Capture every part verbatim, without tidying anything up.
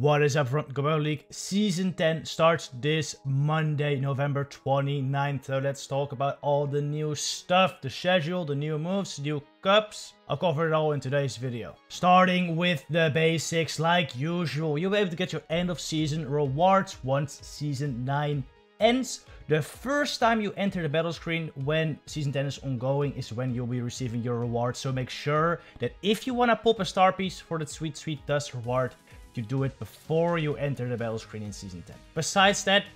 What is up from Global League? Season ten starts this Monday, November twenty-ninth. So let's talk about all the new stuff, the schedule, the new moves, new cups. I'll cover it all in today's video. Starting with the basics, like usual, you'll be able to get your end of season rewards once season nine ends. The first time you enter the battle screen when season ten is ongoing is when you'll be receiving your rewards. So make sure that if you want to pop a star piece for that sweet, sweet dust reward, you do it before you enter the battle screen in season ten. Besides that,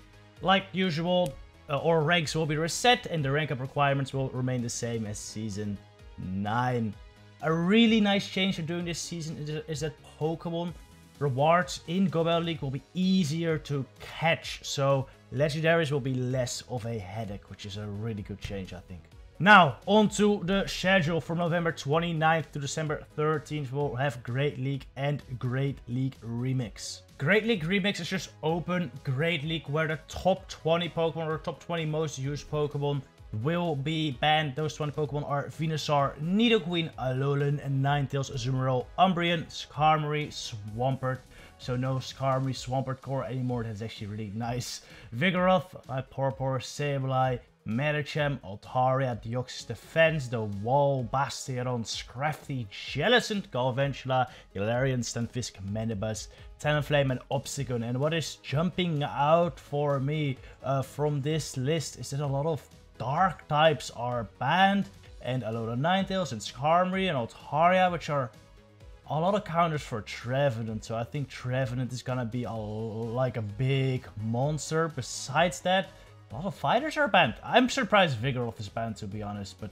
like usual, uh, our ranks will be reset and the rank up requirements will remain the same as season nine. A really nice change they're doing this season is, is that Pokemon rewards in Go Battle League will be easier to catch, so legendaries will be less of a headache, which is a really good change, I think. Now, on to the schedule. From November twenty-ninth to December thirteenth, we'll have Great League and Great League Remix. Great League Remix is just open Great League, where the top twenty Pokemon or top twenty most used Pokemon will be banned. Those twenty Pokemon are Venusaur, Nidoqueen, Alolan, Ninetales, Azumarill, Umbreon, Skarmory, Swampert. So no Skarmory, Swampert core anymore. That's actually really nice. Vigoroth, Porpor, Sableye, Medicham, Altaria, Deoxys Defense, The Wall, Bastiodon, Scrafty, Jellicent, Galvantula, Galarian, Stunfisk, Mandibuzz, Talonflame, and Obstagoon. And what is jumping out for me uh, from this list is that a lot of dark types are banned, and Alolan Ninetales, and Skarmory, and Altaria, which are a lot of counters for Trevenant. So I think Trevenant is gonna be a, like a big monster. Besides that, a lot of fighters are banned. I'm surprised Vigoroth is banned, to be honest, but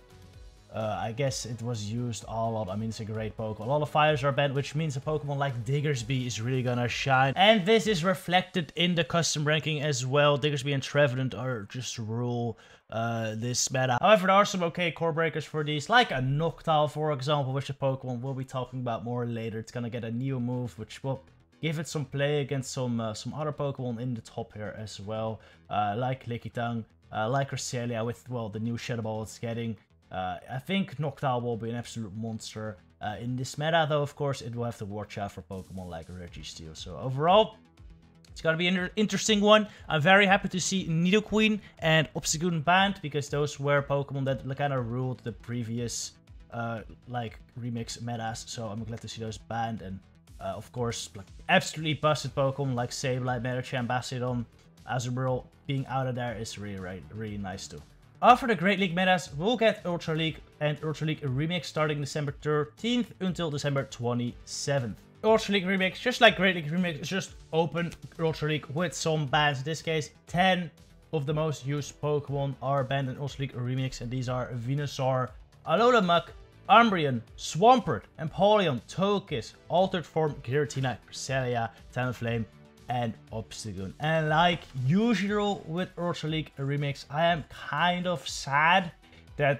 uh, I guess it was used a lot. I mean, it's a great Pokemon. A lot of fighters are banned, which means a Pokemon like Diggersby is really gonna shine. And this is reflected in the custom ranking as well. Diggersby and Trevenant are just rule uh, this meta. However, there are some okay core breakers for these, like a Noctowl, for example, which a Pokemon we'll be talking about more later. It's gonna get a new move, which will give it some play against some uh, some other Pokemon in the top here as well, uh, like Lickitung, uh, like Cresselia with, well, the new Shadow Ball it's getting. Uh, I think Noctowl will be an absolute monster uh, in this meta, though, of course, it will have to watch out for Pokemon like Registeel. So overall, it's going to be an interesting one. I'm very happy to see Nidoqueen and Obstagoon banned, because those were Pokemon that kind of ruled the previous uh, like remix metas, so I'm glad to see those banned. And Uh, of course, like, absolutely busted Pokemon like Sableye, Medicham, Bastiodon, Azumarill being out of there is really, really, really nice too. After the Great League metas, we'll get Ultra League and Ultra League Remix starting December thirteenth until December twenty-seventh. Ultra League Remix, just like Great League Remix, is just open Ultra League with some bans. In this case, ten of the most used Pokemon are banned in Ultra League Remix, and these are Venusaur, Alolan Muk, Umbreon, Swampert, Empoleon, Togekiss, Altered Form, Giratina, Cresselia, Talonflame, and Obstagoon. And like usual with Ultra League Remix, I am kind of sad that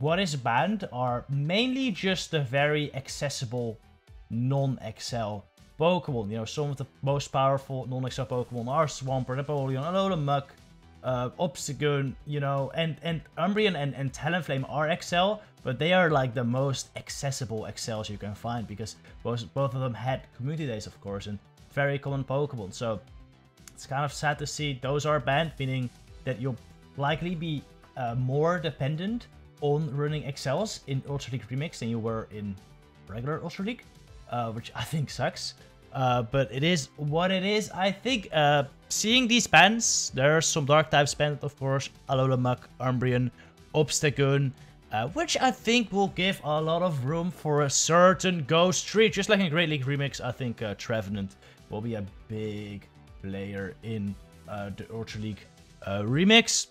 what is banned are mainly just the very accessible non-X L Pokemon. You know, some of the most powerful non-X L Pokemon are Swampert, Empoleon, Alolan Muk, Uh, Obstagoon, you know, and, and Umbreon and, and Talonflame are X L, but they are like the most accessible X Ls you can find, because both, both of them had community days, of course, and very common Pokemon. So it's kind of sad to see those are banned, meaning that you'll likely be uh, more dependent on running X Ls in Ultra League Remix than you were in regular Ultra League, uh, which I think sucks. Uh, but it is what it is, I think. Uh, seeing these bans, there are some dark types banned, of course. Alolan Muk, Umbreon, Obstagoon, uh, which I think will give a lot of room for a certain Ghost Tree. Just like in Great League Remix, I think uh, Trevenant will be a big player in uh, the Ultra League uh, Remix.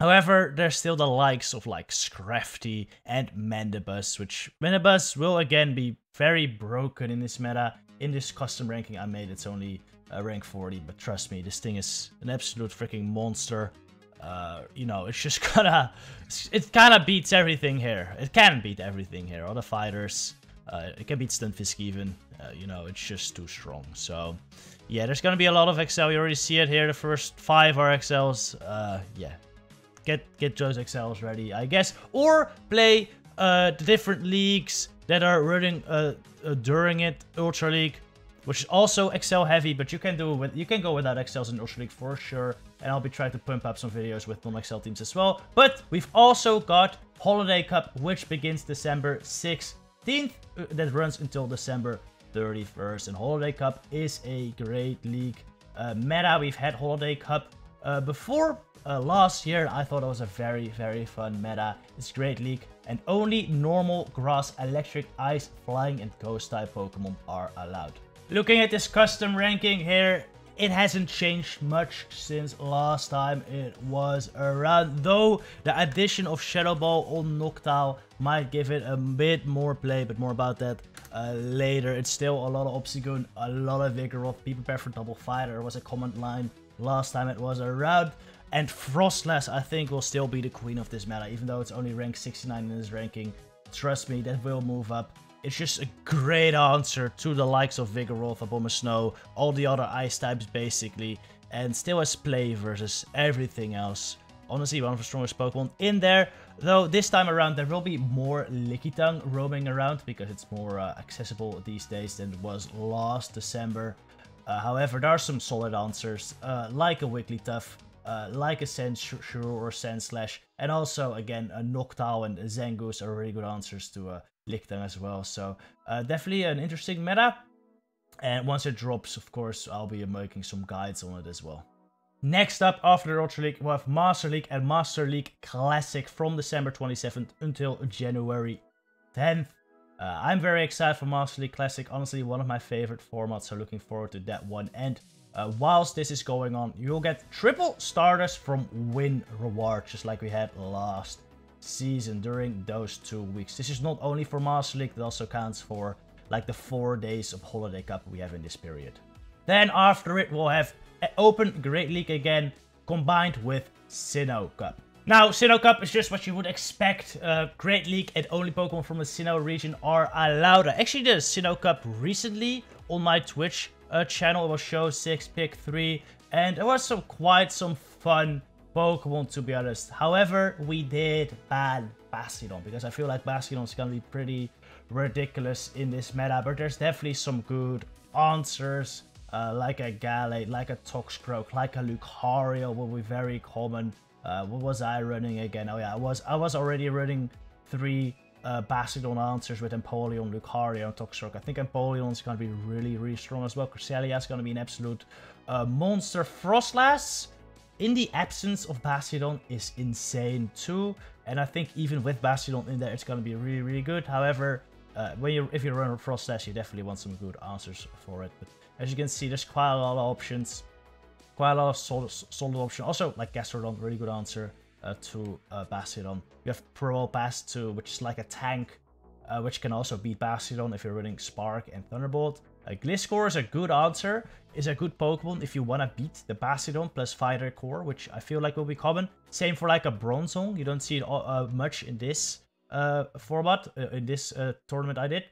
However, there's still the likes of like Scrafty and Mandibuzz, which Mandibuzz will again be very broken in this meta. In this custom ranking I made, it's only uh, rank forty, but trust me, this thing is an absolute freaking monster. Uh, you know, it's just kinda, it kinda beats everything here. It can beat everything here, all the fighters. Uh, it can beat Stunfisk even, uh, you know, it's just too strong. So yeah, there's gonna be a lot of X L, you already see it here, the first five are X Ls. Uh, yeah, get, get those X Ls ready, I guess. Or play uh, the different leagues that are running uh, uh, during it, Ultra League, which is also Excel heavy, but you can do with you can go without Excels in Ultra League for sure. And I'll be trying to pump up some videos with non-Excel teams as well. But we've also got Holiday Cup, which begins December sixteenth, that runs until December thirty-first. And Holiday Cup is a Great League uh, meta. We've had Holiday Cup uh, before. Uh, last year, I thought it was a very, very fun meta. It's Great League, and only normal, grass, electric, ice, flying, and ghost type Pokemon are allowed. Looking at this custom ranking here, it hasn't changed much since last time it was around, though the addition of Shadow Ball on Noctowl might give it a bit more play, but more about that uh, later. It's still a lot of Obstagoon, a lot of Vigoroth. Be prepared for Double Fighter was a common line last time it was around. And Frostless, I think, will still be the queen of this meta, even though it's only ranked sixty-nine in this ranking. Trust me, that will move up. It's just a great answer to the likes of Vigoroth, Abomasnow, all the other ice types, basically. And still has play versus everything else. Honestly, one of the strongest Pokemon in there. Though, this time around, there will be more Lickitung roaming around, because it's more uh, accessible these days than it was last December. Uh, however, there are some solid answers, uh, like a Wigglytuff. Uh, like a Sandshrew or Sandslash, and also again a Noctowl and a Zangoose are really good answers to uh, Lickitung as well. So uh, definitely an interesting meta, and once it drops, of course, I'll be making some guides on it as well. Next up, after the Ultra League, we have Master League and Master League Classic from December twenty-seventh until January tenth. Uh, I'm very excited for Master League Classic, honestly one of my favorite formats, so looking forward to that one. And Uh, whilst this is going on, you'll get triple starters from win rewards, just like we had last season during those two weeks. This is not only for Master League, it also counts for like the four days of Holiday Cup we have in this period. Then after it, we'll have Open Great League again, combined with Sinnoh Cup. Now, Sinnoh Cup is just what you would expect. Uh, Great League and only Pokemon from the Sinnoh region are allowed. I actually did a Sinnoh Cup recently on my Twitch Uh, channel. It was show six pick three, and it was some quite some fun Pokemon, to be honest. However, we did ban Bastiodon, because I feel like Bastiodon is gonna be pretty ridiculous in this meta, but there's definitely some good answers, uh, like a Gallade, like a Toxicroak, like a Lucario will be very common. Uh, what was I running again? Oh yeah, I was I was already running three Uh, Bastiodon answers with Empoleon, Lucario, and Toxicroak. I think Empoleon is going to be really, really strong as well. Cresselia is going to be an absolute uh, monster. Frostlass, in the absence of Bastiodon, is insane too. And I think even with Bastiodon in there, it's going to be really, really good. However, uh, when you if you run with Frostlass, you definitely want some good answers for it. But as you can see, there's quite a lot of options. Quite a lot of solid, solid options. Also, like Gastrodon, really good answer. Uh, to uh, Bastiodon. You have Probopass too, which is like a tank, uh, which can also beat Bastiodon if you're running Spark and Thunderbolt. Uh, Gliscor is a good answer, is a good Pokemon if you want to beat the Bastiodon plus Fighter Core, which I feel like will be common. Same for like a Bronzong. You don't see it uh, much in this uh, format, uh, in this uh, tournament I did.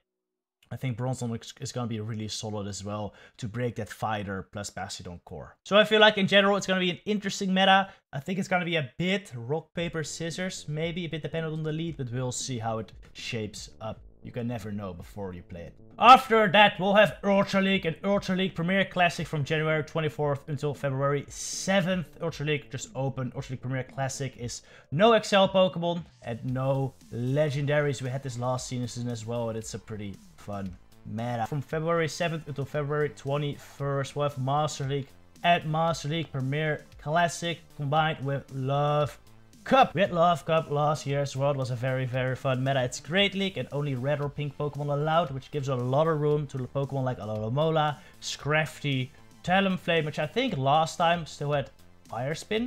I think Bronzong is going to be really solid as well to break that Fighter plus Bastiodon core. So I feel like in general it's going to be an interesting meta. I think it's going to be a bit rock, paper, scissors. Maybe a bit dependent on the lead, but we'll see how it shapes up. You can never know before you play it. After that, we'll have Ultra League and Ultra League Premier Classic from January twenty-fourth until February seventh. Ultra League just open. Ultra League Premier Classic is no Excel Pokemon and no legendaries. We had this last season as well, and it's a pretty fun meta. From February seventh until February twenty-first, we'll have Master League and Master League Premier Classic combined with Love Cup. We had Love Cup last year as well. It was a very, very fun meta. It's Great League and only red or pink Pokemon allowed, which gives a lot of room to Pokemon like Alolan Muk, Scrafty, Talonflame, which I think last time still had Fire Spin.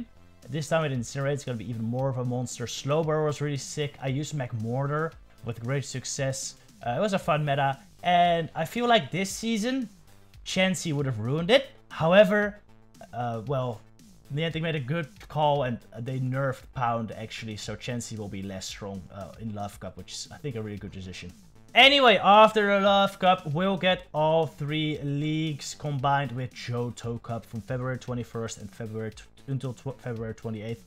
This time it incinerates. It's going to be even more of a monster. Slowbro was really sick. I used McMortar with great success. Uh, it was a fun meta, and I feel like this season, Chansey would have ruined it. However, uh, well, Niantic made a good call and they nerfed Pound actually, so Chansey will be less strong uh, in Love Cup, which is I think a really good decision. Anyway, after the Love Cup, we'll get all three leagues combined with Johto Cup from February twenty-first and February until February twenty-eighth.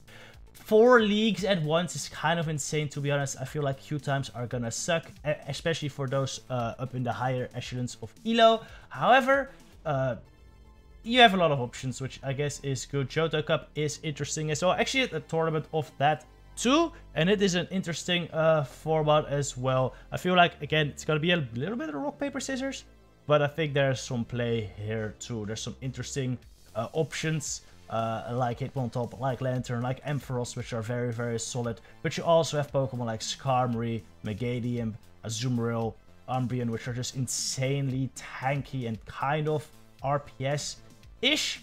four leagues at once is kind of insane, to be honest. I feel like queue times are gonna suck, especially for those uh, up in the higher echelons of E L O. However, uh, you have a lot of options, which I guess is good. Johto Cup is interesting as well. Actually, a tournament of that too, and it is an interesting uh, format as well. I feel like, again, it's gonna be a little bit of rock, paper, scissors, but I think there's some play here too. There's some interesting uh, options. Uh, like Hitmontop, like Lantern, like Ampharos, which are very, very solid. But you also have Pokemon like Skarmory, Meganium, Azumarill, Umbreon, which are just insanely tanky and kind of R P S-ish.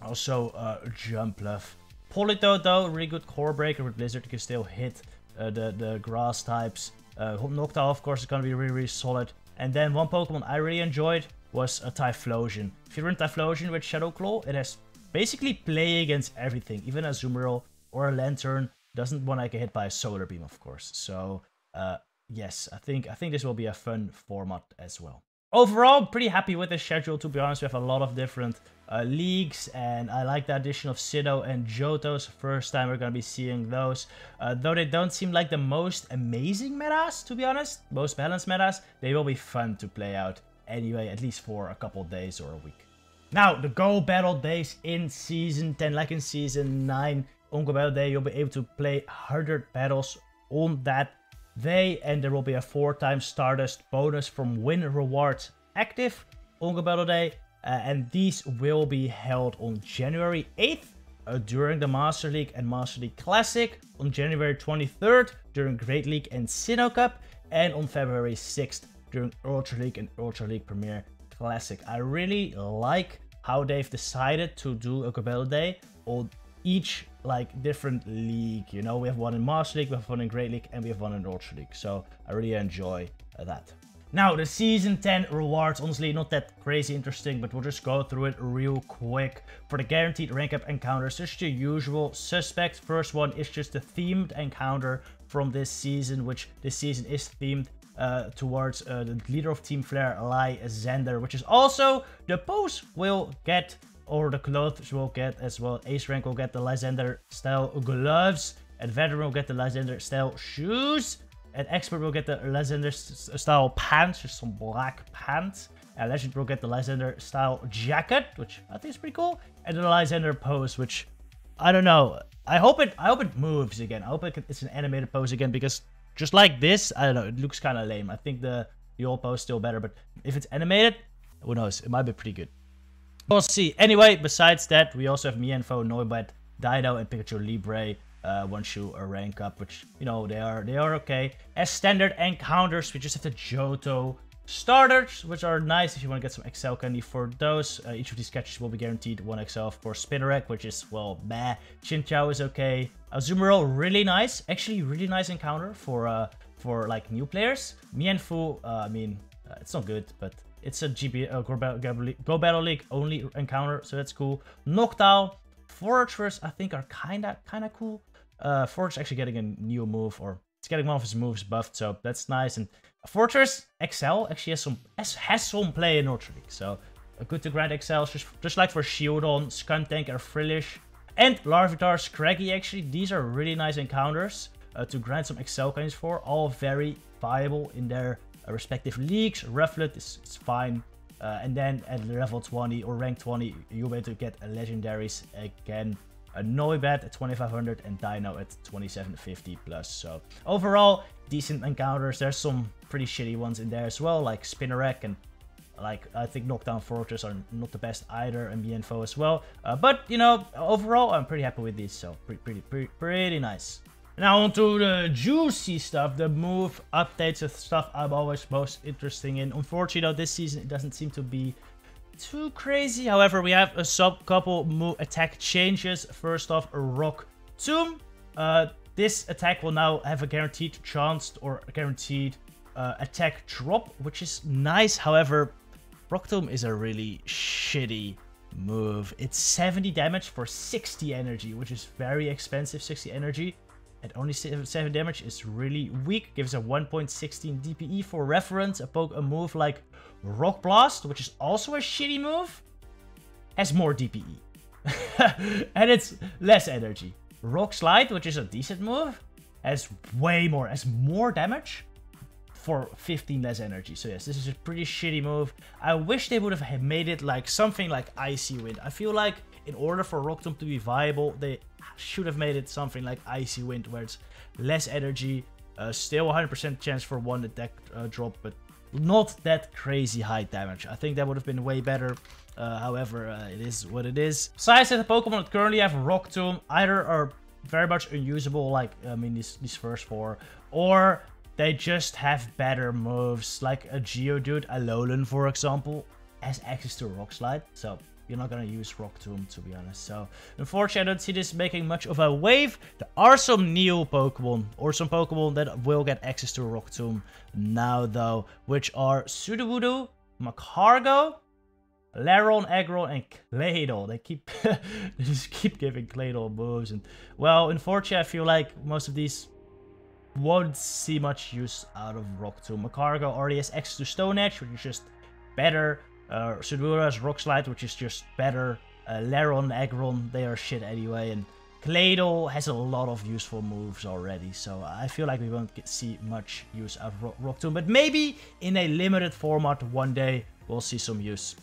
Also, uh, Jumpluff. Politoed, though, really good core breaker with Blizzard. You can still hit uh, the, the grass types. Uh, Noctowl, of course, is going to be really, really solid. And then one Pokemon I really enjoyed was a Typhlosion. If you run Typhlosion with Shadow Claw, it has basically play against everything. Even a Azumarill or a Lantern doesn't want to get hit by a Solar Beam, of course. So uh, yes, I think I think this will be a fun format as well. Overall, pretty happy with the schedule, to be honest. We have a lot of different uh, leagues, and I like the addition of Sinnoh and Johto's. First time we're going to be seeing those. Uh, though they don't seem like the most amazing metas, to be honest, most balanced metas, they will be fun to play out anyway, at least for a couple days or a week. Now, the Go Battle Days in Season ten, like in Season nine, on Go Battle Day, you'll be able to play one hundred battles on that day, and there will be a four times Stardust bonus from win rewards active on Go Battle Day, uh, and these will be held on January eighth uh, during the Master League and Master League Classic, on January twenty-third during Great League and Sinnoh Cup, and on February sixth during Ultra League and Ultra League Premier Classic. I really like how they've decided to do a Go Battle Day on each like different league. You know, we have one in Master League, we have one in Great League, and we have one in Ultra League. So I really enjoy uh, that. Now, the Season ten rewards, honestly, not that crazy interesting, but we'll just go through it real quick. For the guaranteed rank up encounters, just the usual suspects. First one is just the themed encounter from this season, which this season is themed Uh, towards uh, the leader of Team Flare, Lysander, which is also the pose will get, or the clothes will get as well. Ace rank will get the Lysander style gloves, and veteran will get the Lysander style shoes, and expert will get the Lysander style pants, just some black pants, and legend will get the Lysander style jacket, which I think is pretty cool, and the Lysander pose, which I don't know. I hope it. I hope it moves again. I hope it, it's an animated pose again, because just like this, I don't know, it looks kind of lame. I think the, the old pose is still better, but if it's animated, who knows? It might be pretty good. We'll see. Anyway, besides that, we also have Mienfo, Noibat, Dido, and Pikachu Libre uh, once you rank up, which, you know, they are they are okay. As standard encounters, we just have the Johto starters, which are nice if you want to get some X L candy for those. Uh, each of these catches will be guaranteed one X L, of course. Spinarak, which is, well, meh. Chinchou is okay. Azumarill, really nice. Actually, really nice encounter for, uh, for like, new players. Mienfoo, uh, I mean, uh, it's not good, but it's a G B, uh, Go, Battle, Go Battle League only encounter, so that's cool. Noctowl, Foragers, I think, are kinda, kinda cool. Uh, Forager actually getting a new move, or it's getting one of his moves buffed, so that's nice. And Fortress X L actually has some has, has some play in Ultra League, so uh, good to grind X L, just, just like for Shieldon, Skuntank, or Frillish, and Larvitar, Scraggy. Actually, these are really nice encounters uh, to grind some X L coins for. All very viable in their uh, respective leagues. Rufflet is, is fine, uh, and then at level twenty or rank twenty, you'll be able to get uh, legendaries again. A Noibat at twenty-five hundred and Dino at twenty-seven fifty plus. So overall, decent encounters. There's some pretty shitty ones in there as well, like Spinarak, and like I think Knockdown Fortress are not the best either, and Mienfo as well. Uh, but you know, overall, I'm pretty happy with these. So pretty, pretty, pretty, pretty nice. Now on to the juicy stuff, the move updates, the stuff I'm always most interested in. Unfortunately, though, this season it doesn't seem to be too crazy. However, we have a sub couple move attack changes. First off, Rock Tomb. Uh, this attack will now have a guaranteed chanced or a guaranteed uh, attack drop, which is nice. However, Rock Tomb is a really shitty move. It's seventy damage for sixty energy, which is very expensive. sixty energy and only seven damage is really weak. Gives a one point one six D P E for reference. A poke a move like Rock Blast, which is also a shitty move, has more D P E. And it's less energy. Rock Slide, which is a decent move, has way more, has more damage for fifteen less energy. So yes, this is a pretty shitty move. I wish they would have made it like something like Icy Wind. I feel like in order for Rock Tomb to be viable, they should have made it something like Icy Wind, where it's less energy, uh, still one hundred percent chance for one attack uh, drop, but not that crazy high damage. I think that would have been way better. Uh, however, uh, it is what it is. Besides that, the Pokemon that currently have Rock Tomb either are very much unusable, like I mean these, these first four, or they just have better moves, like a Geodude, Alolan for example, has access to Rock Slide, so you're not gonna use Rock Tomb, to be honest. So unfortunately I don't see this making much of a wave. There are some new Pokemon, or some Pokemon that will get access to Rock Tomb now though, which are Sudowoodo, Magcargo, Laron, Aggron, and Claydol. They keep they just keep giving Claydol moves, and well, unfortunately, I feel like most of these won't see much use out of Rock Tomb. Magcargo already has access to Stone Edge, which is just better. Uh, Sudowoodo has Rock Slide, which is just better. Uh, Laron, Aggron, they are shit anyway, and Claydol has a lot of useful moves already, so I feel like we won't get, see much use out of Ro Rock Tomb, but maybe in a limited format one day we'll see some use.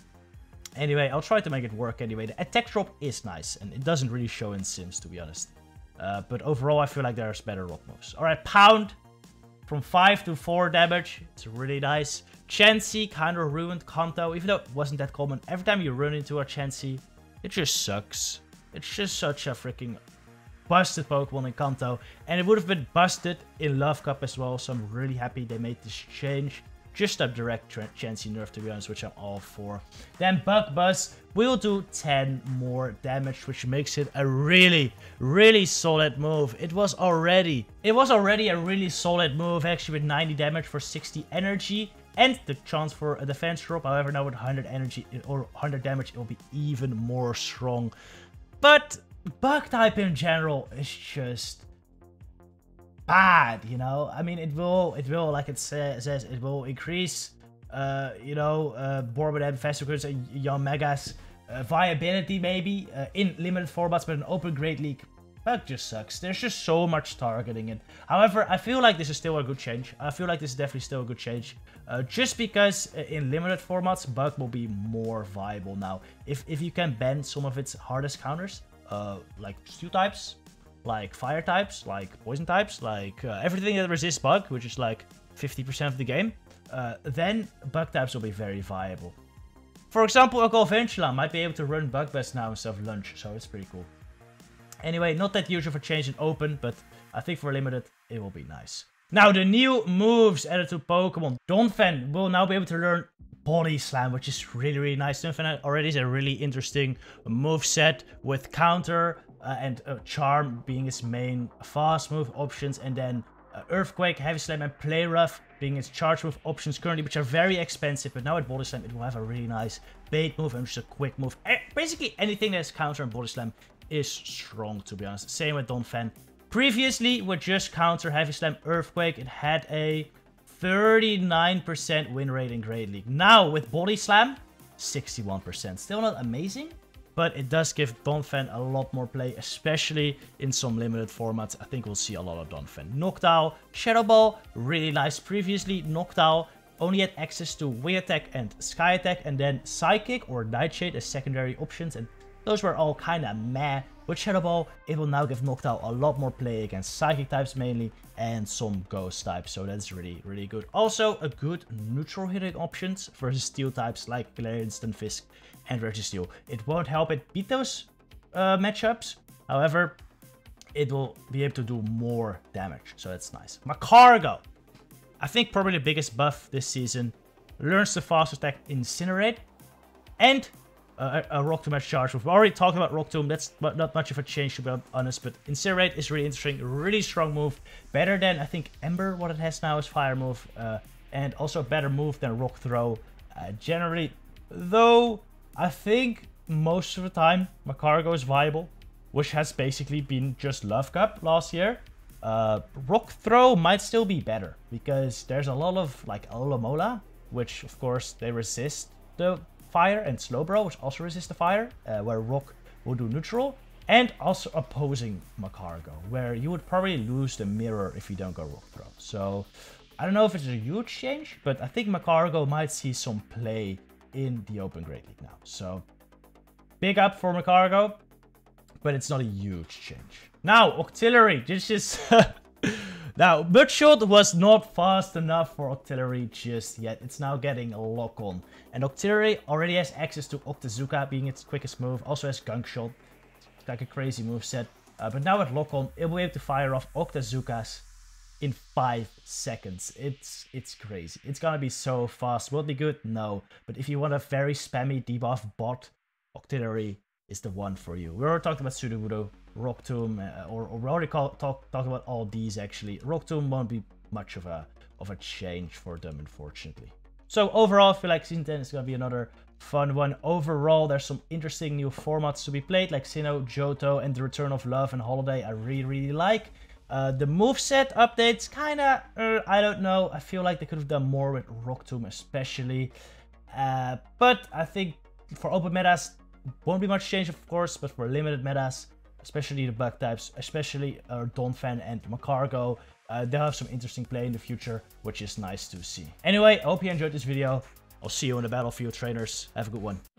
Anyway, I'll try to make it work anyway. The attack drop is nice, and it doesn't really show in Sims, to be honest. Uh, but overall, I feel like there's better rock moves. Alright, Pound. From five to four damage. It's really nice. Chansey kind of ruined Kanto, even though it wasn't that common. Every time you run into a Chansey, it just sucks. It's just such a freaking busted Pokemon in Kanto. And it would have been busted in Love Cup as well, so I'm really happy they made this change. Just a direct Chansey nerf, to be honest, which I'm all for. Then Bugbuzz will do ten more damage, which makes it a really, really solid move. It was already, it was already a really solid move, actually, with ninety damage for sixty energy and the chance for a defense drop. However, now with one hundred energy or one hundred damage, it will be even more strong. But Bug type in general is just bad, you know. I mean, it will, it will, like it say, says, it will increase, uh, you know, uh, Borbidem, Vesicrus, and Young Megas uh, viability, maybe uh, in limited formats, but in open Great League, that just sucks. There's just so much targeting in. However, I feel like this is still a good change. I feel like this is definitely still a good change, uh, just because in limited formats, Bug will be more viable now. If if you can ban some of its hardest counters, uh, like two types. Like fire types, like poison types, like uh, everything that resists bug, which is like fifty percent of the game, uh, then bug types will be very viable. For example, a Galvantula might be able to run bug best now instead of lunch, so it's pretty cool. Anyway, not that usual for change in open, but I think for limited, it will be nice. Now, the new moves added to Pokemon. Donphan will now be able to learn Body Slam, which is really, really nice. Donphan already is a really interesting moveset with counter, Uh, and uh, Charm being its main fast move options, and then uh, Earthquake, Heavy Slam, and Play Rough being its charge move options currently, which are very expensive, but now at Body Slam it will have a really nice bait move and just a quick move. And basically anything that's counter and Body Slam is strong, to be honest. Same with Donphan. Previously, with just counter, Heavy Slam, Earthquake, it had a thirty-nine percent win rate in Great League. Now with Body Slam, sixty-one percent. Still not amazing, but it does give Donphan a lot more play, especially in some limited formats. I think we'll see a lot of Donphan. Noctowl, Shadow Ball, really nice. Previously, Noctowl only had access to Wing Attack and Sky Attack, and then Psychic or Nightshade as secondary options, and those were all kinda meh. With Shadow Ball, it will now give Noctowl a lot more play against Psychic types mainly, and some Ghost types, so that's really, really good. Also, a good neutral hitting options versus Steel types like Galarian and Fisk and Registeel. It won't help it beat those uh, matchups, however, it will be able to do more damage, so that's nice. Magcargo, I think probably the biggest buff this season, learns the fast attack Incinerate, and Uh, a, a Rock Tomb charge. We've already talked about Rock Tomb. That's not much of a change, to be honest, but Incinerate is really interesting, really strong move, better than I think Ember, what it has now is fire move, uh, and also a better move than Rock Throw uh, generally, though I think most of the time Magcargo is viable, which has basically been just Love Cup last year. uh, Rock Throw might still be better because there's a lot of like Alomola, which of course they resist the fire, and Slowbro, which also resists the fire, uh, where Rock will do neutral. and also opposing Macargo, where you would probably lose the mirror if you don't go Rock Throw. So I don't know if it's a huge change, but I think Macargo might see some play in the Open Great League now. So big up for Macargo, but it's not a huge change. Now, Octillery, this is... Now, Mudshot was not fast enough for Octillery just yet. It's now getting a lock-on. And Octillery already has access to Octazooka being its quickest move. Also has Gunk Shot. It's like a crazy moveset. Uh, but now with lock-on, it will be able to fire off Octazookas in five seconds. It's it's crazy. It's gonna be so fast. Will it be good? No. But if you want a very spammy debuff bot, Octillery is the one for you. We already talked about Sudowoodo, Rock Tomb, uh, or, or we already call, talk talked about all these actually. Rock Tomb won't be much of a of a change for them, unfortunately. So overall, I feel like Season ten is gonna be another fun one. Overall, there's some interesting new formats to be played, like Sinnoh, Johto, and the Return of Love and Holiday. I really really like. Uh, the moveset updates, kinda, uh, I don't know. I feel like they could have done more with Rock Tomb especially. Uh, but I think for open metas, won't be much change, of course, but for limited metas, especially the bug types, especially uh, Donphan and Macargo, uh, they'll have some interesting play in the future, which is nice to see. Anyway, I hope you enjoyed this video. I'll see you on the battlefield, trainers. Have a good one.